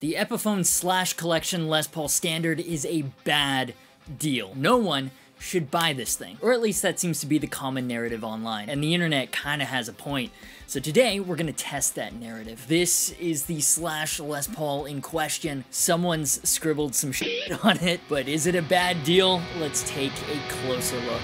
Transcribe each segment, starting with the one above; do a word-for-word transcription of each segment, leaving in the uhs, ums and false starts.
The Epiphone Slash Collection Les Paul Standard is a bad deal. No one should buy this thing, or at least that seems to be the common narrative online, and the internet kind of has a point. So today we're gonna test that narrative. This is the Slash Les Paul in question. Someone's scribbled some shit on it, but is it a bad deal? Let's take a closer look.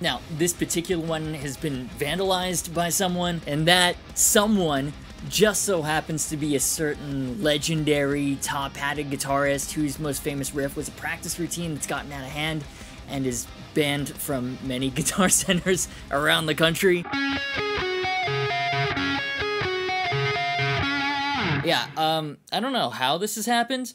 Now, this particular one has been vandalized by someone, and that someone just so happens to be a certain legendary top-hatted guitarist whose most famous riff was a practice routine that's gotten out of hand and is banned from many guitar centers around the country. Yeah, um, I don't know how this has happened.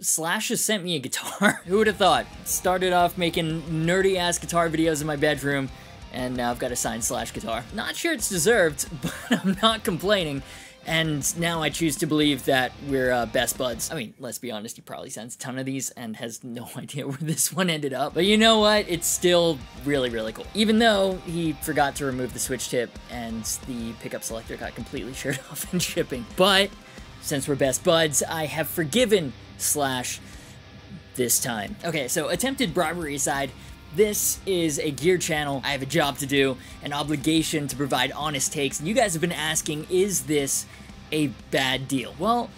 Slash has sent me a guitar. Who would have thought? Started off making nerdy ass guitar videos in my bedroom, and now I've got a signed Slash guitar. Not sure it's deserved, but I'm not complaining. And now I choose to believe that we're uh, best buds. I mean, let's be honest, he probably sends a ton of these and has no idea where this one ended up. But you know what? It's still really, really cool. Even though he forgot to remove the switch tip and the pickup selector got completely shirred off in shipping. But since we're best buds, I have forgiven Slash this time. Okay, so attempted bribery aside, this is a gear channel. I have a job to do, an obligation to provide honest takes. And you guys have been asking, is this a bad deal? Well,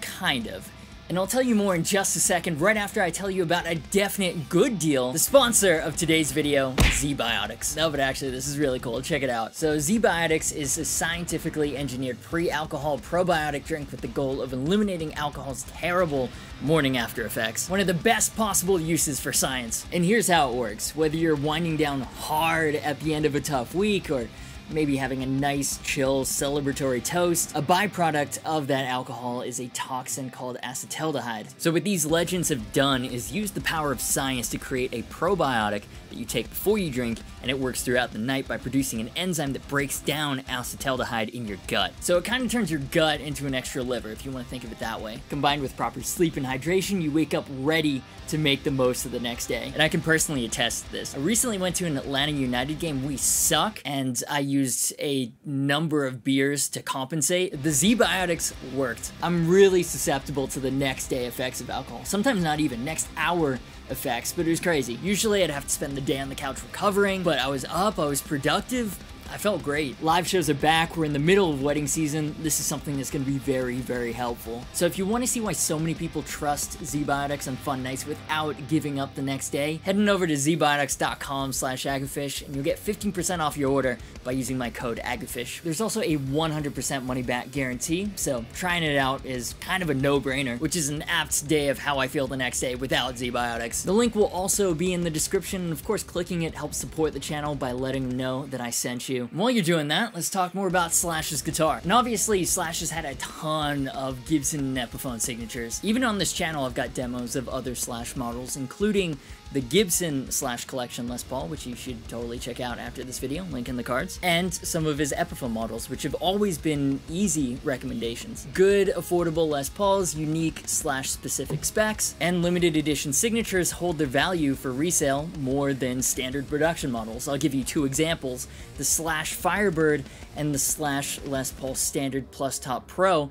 kind of. And I'll tell you more in just a second, right after I tell you about a definite good deal, the sponsor of today's video, ZBiotics. No, but actually, this is really cool. Check it out. So ZBiotics is a scientifically engineered pre-alcohol probiotic drink with the goal of eliminating alcohol's terrible morning after effects. One of the best possible uses for science. And here's how it works. Whether you're winding down hard at the end of a tough week or maybe having a nice, chill, celebratory toast, a byproduct of that alcohol is a toxin called acetaldehyde. So what these legends have done is use the power of science to create a probiotic that you take before you drink, and it works throughout the night by producing an enzyme that breaks down acetaldehyde in your gut. So it kind of turns your gut into an extra liver, if you want to think of it that way. Combined with proper sleep and hydration, you wake up ready to make the most of the next day. And I can personally attest to this. I recently went to an Atlanta United game. We suck, and I used a number of beers to compensate. The ZBiotics worked. I'm really susceptible to the next day effects of alcohol. Sometimes not even next hour effects, but it was crazy. Usually I'd have to spend the day on the couch recovering, but I was up, I was productive, I felt great. Live shows are back. We're in the middle of wedding season. This is something that's going to be very, very helpful. So if you want to see why so many people trust ZBiotics on fun nights without giving up the next day, head on over to zbiotics dot com slash agufish and you'll get fifteen percent off your order by using my code agufish. There's also a one hundred percent money back guarantee, so trying it out is kind of a no-brainer, which is an apt day of how I feel the next day without ZBiotics. The link will also be in the description, and of course clicking it helps support the channel by letting them know that I sent you. And while you're doing that, let's talk more about Slash's guitar. And obviously Slash has had a ton of Gibson and Epiphone signatures. Even on this channel I've got demos of other Slash models, including the Gibson Slash Collection Les Paul, which you should totally check out after this video, link in the cards, and some of his Epiphone models, which have always been easy recommendations. Good, affordable Les Pauls, unique Slash specific specs, and limited edition signatures hold their value for resale more than standard production models. I'll give you two examples, the Slash Firebird and the Slash Les Paul Standard Plus Top Pro.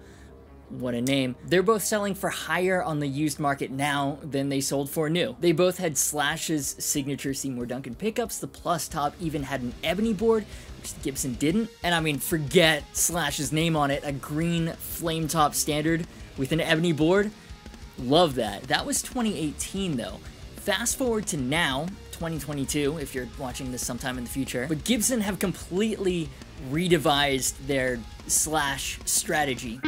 What a name. They're both selling for higher on the used market now than they sold for new. They both had Slash's signature Seymour Duncan pickups. The Plus Top even had an ebony board, which Gibson didn't. And I mean, forget Slash's name on it, a green flame top standard with an ebony board. Love that. That was twenty eighteen though. Fast forward to now, twenty twenty-two, if you're watching this sometime in the future. But Gibson have completely redevised their Slash strategy.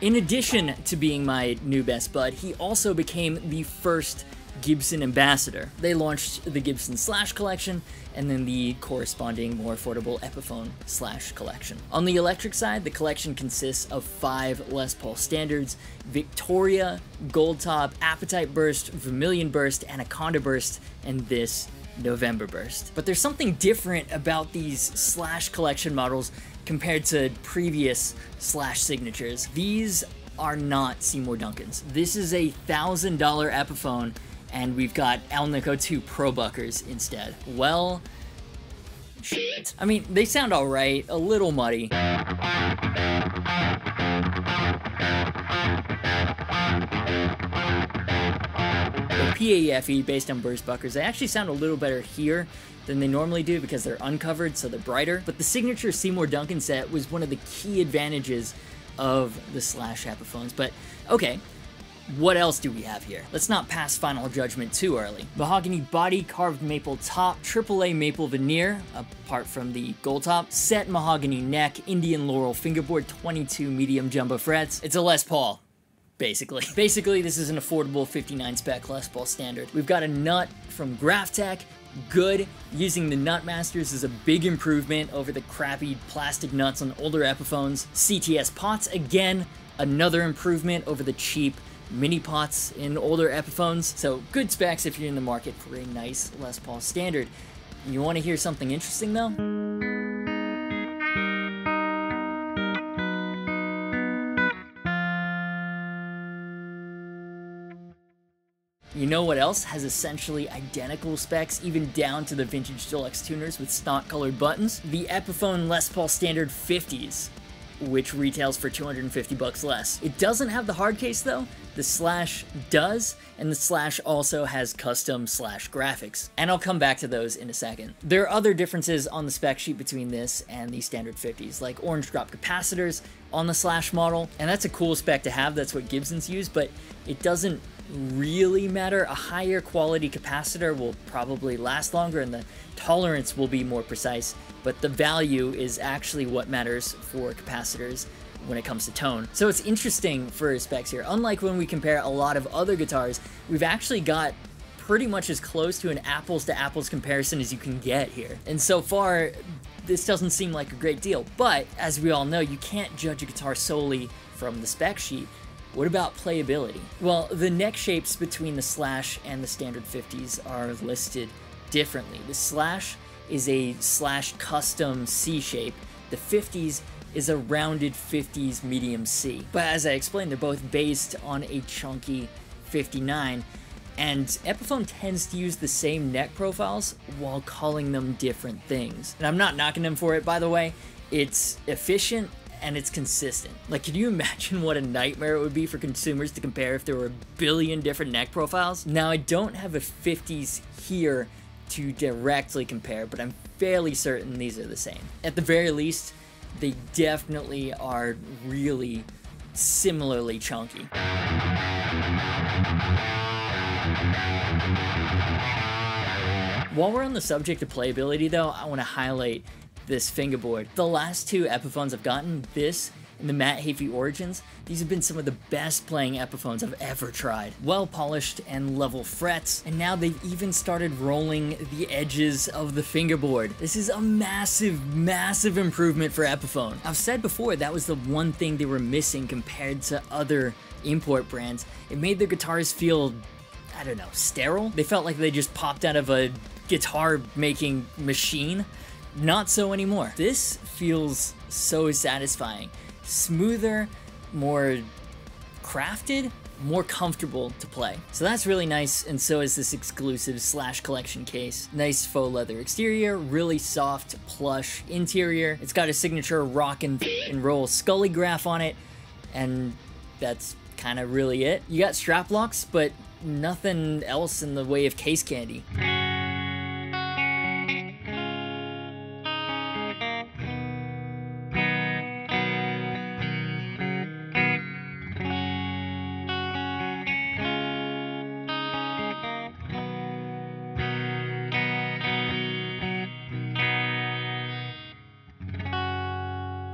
In addition to being my new best bud, he also became the first Gibson ambassador. They launched the Gibson Slash Collection and then the corresponding more affordable Epiphone Slash Collection. On the electric side, the collection consists of five Les Paul standards: Victoria, Gold Top, Appetite Burst, Vermilion Burst, Anaconda Burst, and this November Burst. But there's something different about these Slash Collection models compared to previous Slash signatures. These are not Seymour Duncans. This is a thousand dollar Epiphone, and we've got Alnico two Pro-Buckers instead. Well, shit. I mean, they sound all right, a little muddy. The P A F E based on Burst Buckers, they actually sound a little better here than they normally do because they're uncovered, so they're brighter. But the signature Seymour Duncan set was one of the key advantages of the Slash Epiphones. But okay, what else do we have here? Let's not pass final judgment too early. Mahogany body, carved maple top, triple A maple veneer, apart from the gold top, set mahogany neck, Indian laurel fingerboard, twenty-two medium jumbo frets. It's a Les Paul, basically. Basically, this is an affordable fifty-nine spec Les Paul standard. We've got a nut from GraphTech, good. Using the Nut Masters is a big improvement over the crappy plastic nuts on older Epiphones. C T S pots, again, another improvement over the cheap mini pots in older Epiphones. So good specs if you're in the market for a nice Les Paul standard. You want to hear something interesting though? You know what else has essentially identical specs, even down to the vintage deluxe tuners with snot-colored buttons? The Epiphone Les Paul Standard fifties, which retails for two hundred fifty bucks less. It doesn't have the hard case though. The Slash does, and the Slash also has custom Slash graphics. And I'll come back to those in a second. There are other differences on the spec sheet between this and the standard fifties, like Orange Drop capacitors on the Slash model, and that's a cool spec to have, that's what Gibson's use, but it doesn't really matter. A higher quality capacitor will probably last longer and the tolerance will be more precise, but the value is actually what matters for capacitors when it comes to tone. So it's interesting for specs here. Unlike when we compare a lot of other guitars, we've actually got pretty much as close to an apples to apples comparison as you can get here. And so far, this doesn't seem like a great deal, but as we all know, you can't judge a guitar solely from the spec sheet. What about playability? Well, the neck shapes between the Slash and the standard fifties are listed differently. The Slash is a slash custom C shape. The fifties is a rounded fifties medium C. But as I explained, they're both based on a chunky fifty-nine, and Epiphone tends to use the same neck profiles while calling them different things. And I'm not knocking them for it, by the way. It's efficient and it's consistent. Like, can you imagine what a nightmare it would be for consumers to compare if there were a billion different neck profiles? Now, I don't have a fifties here to directly compare, but I'm fairly certain these are the same. At the very least, they definitely are really similarly chunky. While we're on the subject of playability though, I want to highlight this fingerboard. The last two Epiphones I've gotten, this and the Matt Hafey Origins, these have been some of the best playing Epiphones I've ever tried. Well polished and level frets, and now they've even started rolling the edges of the fingerboard. This is a massive, massive improvement for Epiphone. I've said before that was the one thing they were missing compared to other import brands. It made their guitars feel, I don't know, sterile? They felt like they just popped out of a guitar making machine. Not so anymore. This feels so satisfying. Smoother, more crafted, more comfortable to play. So that's really nice, and so is this exclusive Slash collection case. Nice faux leather exterior, really soft, plush interior. It's got a signature rock and, and roll Scully graph on it, and that's kind of really it. You got strap locks, but nothing else in the way of case candy.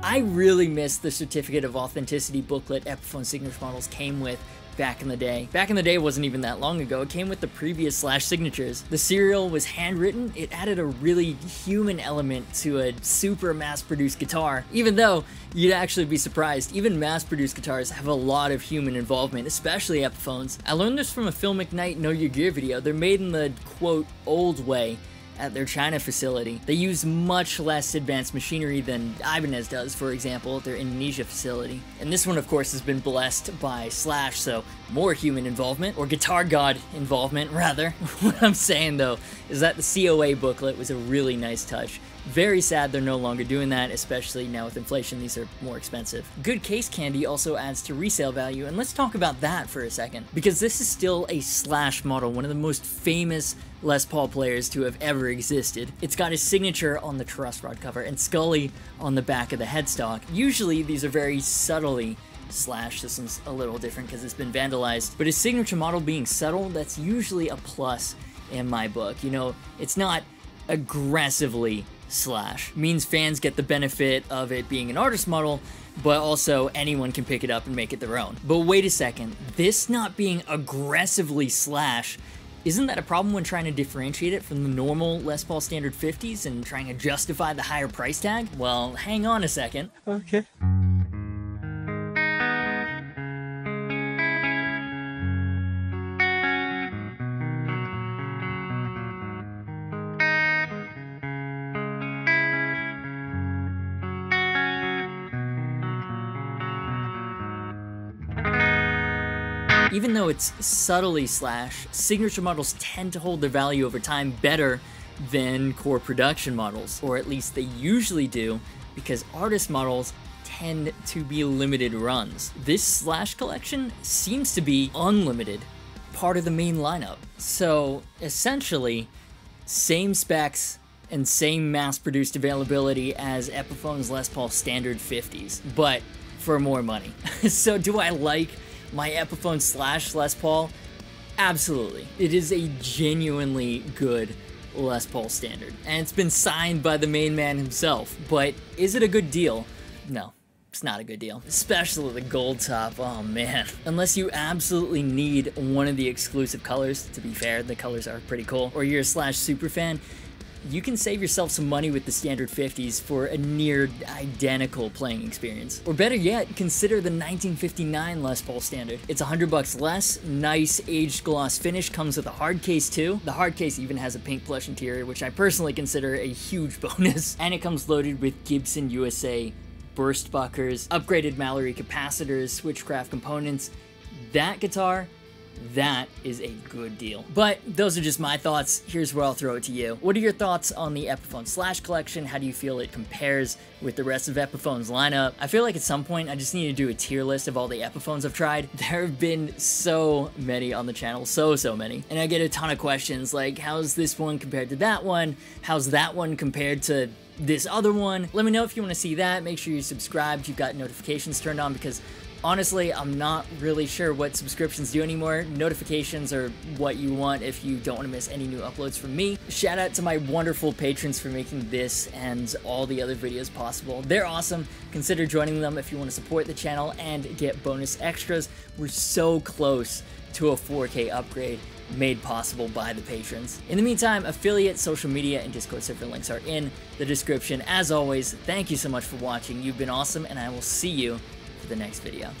I really miss the Certificate of Authenticity booklet Epiphone signature models came with back in the day. Back in the day wasn't even that long ago. It came with the previous Slash signatures. The serial was handwritten. It added a really human element to a super mass-produced guitar, even though you'd actually be surprised. Even mass-produced guitars have a lot of human involvement, especially Epiphones. I learned this from a Phil McKnight Know Your Gear video. They're made in the, quote, old way at their China facility. They use much less advanced machinery than Ibanez does, for example, at their Indonesia facility. And this one, of course, has been blessed by Slash, so more human involvement, or Guitar God involvement, rather. What I'm saying, though, is that the C O A booklet was a really nice touch. Very sad they're no longer doing that, especially now with inflation, these are more expensive. Good case candy also adds to resale value, and let's talk about that for a second, because this is still a Slash model, one of the most famous Les Paul players to have ever existed. It's got his signature on the truss rod cover and Scully on the back of the headstock. Usually these are very subtly slashed. This one's a little different because it's been vandalized, but his signature model being subtle, that's usually a plus in my book. You know, it's not aggressively slash. Means fans get the benefit of it being an artist model, but also anyone can pick it up and make it their own. But wait a second, this not being aggressively slash, isn't that a problem when trying to differentiate it from the normal Les Paul Standard fifties and trying to justify the higher price tag? Well, hang on a second. Okay. Even though it's subtly slash, signature models tend to hold their value over time better than core production models, or at least they usually do, because artist models tend to be limited runs. This Slash collection seems to be unlimited, part of the main lineup. So essentially, same specs and same mass-produced availability as Epiphone's Les Paul Standard fifties, but for more money. So do I like my Epiphone slash Les Paul? Absolutely. It is a genuinely good Les Paul Standard, and it's been signed by the main man himself, but is it a good deal? No, it's not a good deal, especially the gold top, oh man. Unless you absolutely need one of the exclusive colors, to be fair, the colors are pretty cool, or you're a Slash superfan, you can save yourself some money with the standard fifties for a near identical playing experience. Or better yet, consider the nineteen fifty-nine Les Paul Standard. It's one hundred bucks less, nice aged gloss finish, comes with a hard case too. The hard case even has a pink plush interior, which I personally consider a huge bonus. And it comes loaded with Gibson U S A burst buckers, upgraded Mallory capacitors, Switchcraft components. That guitar that is a good deal. But those are just my thoughts. Here's where I'll throw it to you. What are your thoughts on the Epiphone Slash collection? How do you feel it compares with the rest of Epiphone's lineup? I feel like at some point I just need to do a tier list of all the Epiphones I've tried. There have been so many on the channel, so, so many. And I get a ton of questions like, how's this one compared to that one? How's that one compared to this other one? Let me know if you want to see that. Make sure you're subscribed, you've got notifications turned on, because honestly, I'm not really sure what subscriptions do anymore. Notifications are what you want if you don't want to miss any new uploads from me. Shout out to my wonderful patrons for making this and all the other videos possible. They're awesome. Consider joining them if you want to support the channel and get bonus extras. We're so close to a four K upgrade made possible by the patrons. In the meantime, affiliate, social media, and Discord server links are in the description. As always, thank you so much for watching. You've been awesome, and I will see you for the next video.